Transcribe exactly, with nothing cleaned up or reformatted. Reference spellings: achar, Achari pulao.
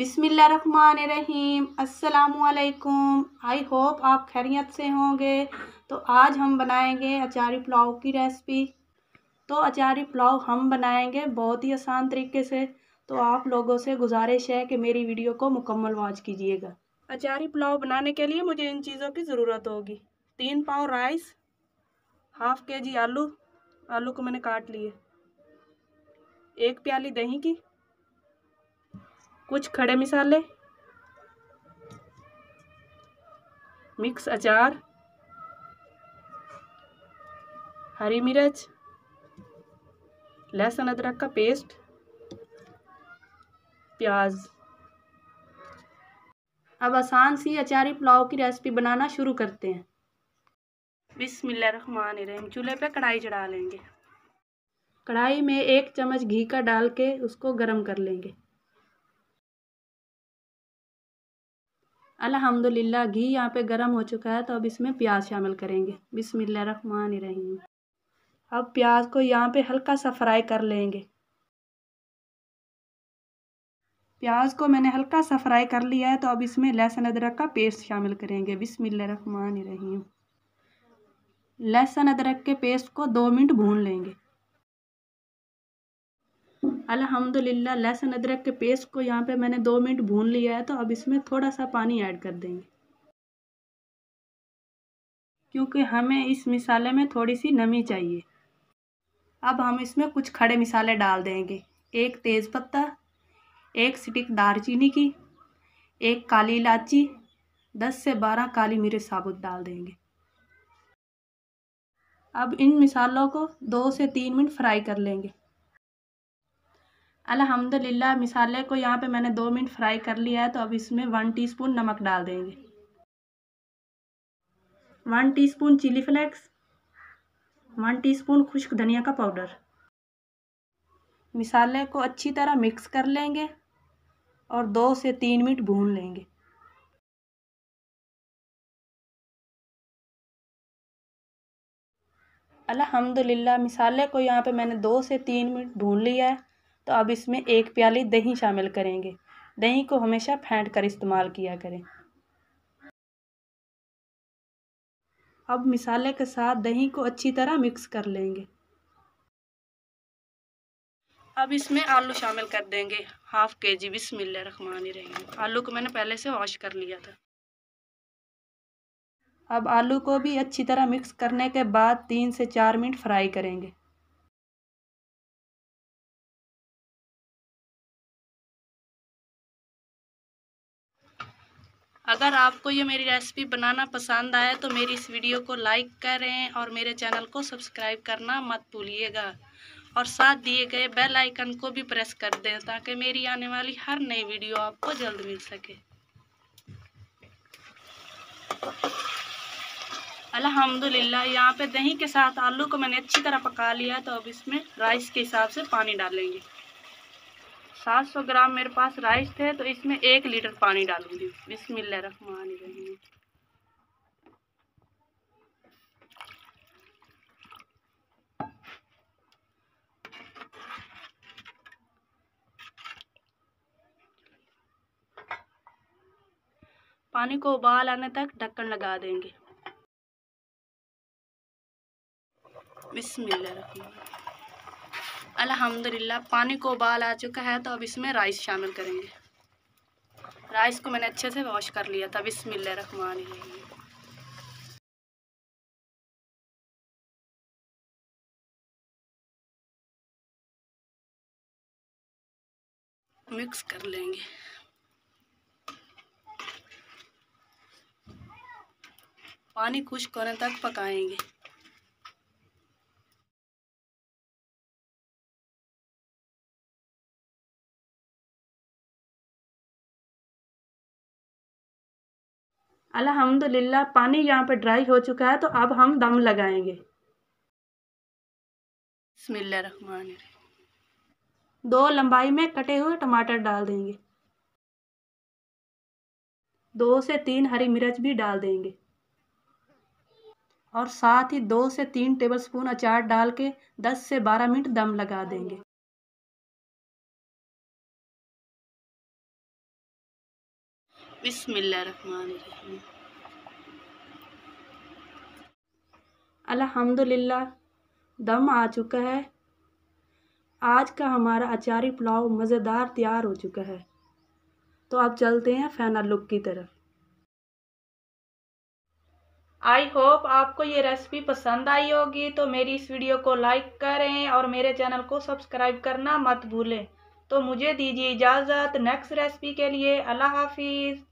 बिस्मिल्लाहिर्रहमानिर्रहीम, अस्सलामुअलैकुम। I hope आप खैरियत से होंगे। तो आज हम बनाएंगे अचारी पुलाव की रेसिपी। तो अचारी पुलाव हम बनाएंगे बहुत ही आसान तरीके से। तो आप लोगों से गुजारिश है कि मेरी वीडियो को मुकम्मल वॉच कीजिएगा। अचारी पुलाव बनाने के लिए मुझे इन चीज़ों की ज़रूरत होगी। तीन पाव राइस, हाफ़ के जी आलू, आलू को मैंने काट लिए, एक प्याली दही की, कुछ खड़े मसाले, मिक्स अचार, हरी मिर्च, लहसुन अदरक का पेस्ट, प्याज। अब आसान सी अचारी पुलाव की रेसिपी बनाना शुरू करते हैं। बिस्मिल्लाहिर्रहमानिर्रहीम। चूल्हे पे कढ़ाई चढ़ा लेंगे। कढ़ाई में एक चम्मच घी का डाल के उसको गर्म कर लेंगे। अल्हम्दुलिल्लाह, घी यहाँ पे गर्म हो चुका है। तो अब इसमें प्याज शामिल करेंगे। बिस्मिल्लाहिर्रहमानिर्रहीम। अब प्याज को यहाँ पे हल्का सा फ्राई कर लेंगे। प्याज को मैंने हल्का सा फ्राई कर लिया है। तो अब इसमें लहसुन अदरक का पेस्ट शामिल करेंगे। बिस्मिल्लाहिर्रहमानिर्रहीम। लहसुन अदरक के पेस्ट को दो मिनट भून लेंगे। अल्हम्दुलिल्लाह, लहसुन अदरक के पेस्ट को यहाँ पे मैंने दो मिनट भून लिया है। तो अब इसमें थोड़ा सा पानी ऐड कर देंगे, क्योंकि हमें इस मिसाले में थोड़ी सी नमी चाहिए। अब हम इसमें कुछ खड़े मिसाले डाल देंगे। एक तेज़पत्ता, एक स्टिक दालचीनी की, एक काली इलायची, दस से बारह काली मिर्च साबुत डाल देंगे। अब इन मिसालों को दो से तीन मिनट फ्राई कर लेंगे। अल्हम्दुलिल्लाह, मिसाले को यहाँ पे मैंने दो मिनट फ्राई कर लिया है। तो अब इसमें वन टीस्पून नमक डाल देंगे, one teaspoon chili flakes, one teaspoon खुश्क धनिया का पाउडर। मिसाले को अच्छी तरह मिक्स कर लेंगे और दो से तीन मिनट भून लेंगे। अल्हम्दुलिल्लाह, मिसाले को यहाँ पे मैंने दो से तीन मिनट भून लिया है। तो अब इसमें एक प्याली दही शामिल करेंगे। दही को हमेशा फेंट कर इस्तेमाल किया करें। अब मिसाले के साथ दही को अच्छी तरह मिक्स कर लेंगे। अब इसमें आलू शामिल कर देंगे, हाफ के जी। बिस्मिल्लाहिर्रहमानिर्रहीम। आलू को मैंने पहले से वॉश कर लिया था। अब आलू को भी अच्छी तरह मिक्स करने के बाद तीन से चार मिनट फ्राई करेंगे। अगर आपको ये मेरी रेसिपी बनाना पसंद आए तो मेरी इस वीडियो को लाइक करें और मेरे चैनल को सब्सक्राइब करना मत भूलिएगा। और साथ दिए गए बेल आइकन को भी प्रेस कर दें ताकि मेरी आने वाली हर नई वीडियो आपको जल्द मिल सके। अल्हम्दुलिल्लाह, यहाँ पे दही के साथ आलू को मैंने अच्छी तरह पका लिया। तो अब इसमें राइस के हिसाब से पानी डालेंगे। सात सौ ग्राम मेरे पास राइस थे, तो इसमें एक लीटर पानी डालूंगी। बिस्मिल्लाहिर्रहमानिर्रहीम। पानी को उबाल आने तक ढक्कन लगा देंगे। बिस्मिल्लाहिर्रहमानिर्रहीम। अल्हम्दुलिल्लाह, पानी को उबाल आ चुका है। तो अब इसमें राइस शामिल करेंगे। राइस को मैंने अच्छे से वॉश कर लिया था। बिस्मिल्लाहिर्रहमानिर्रहीम। मिक्स कर लेंगे। पानी खुश्क होने तक पकाएंगे। अल्हम्दुलिल्लाह, पानी यहाँ पे ड्राई हो चुका है। तो अब हम दम लगाएंगे। बिस्मिल्लाहिर्रहमानिर्रहीम। दो लंबाई में कटे हुए टमाटर डाल देंगे। दो से तीन हरी मिर्च भी डाल देंगे। और साथ ही दो से तीन टेबलस्पून अचार डाल के दस से बारह मिनट दम लगा देंगे। बिस्मिल्लाहिर्रहमानिर्रहीम। अल्हम्दुलिल्लाह दम आ चुका है। आज का हमारा अचारी पुलाव मज़ेदार तैयार हो चुका है। तो आप चलते हैं फाइनल लुक की तरफ। आई होप आपको ये रेसिपी पसंद आई होगी। तो मेरी इस वीडियो को लाइक करें और मेरे चैनल को सब्सक्राइब करना मत भूलें। तो मुझे दीजिए इजाज़त नेक्स्ट रेसिपी के लिए। अल्लाह हाफिज़।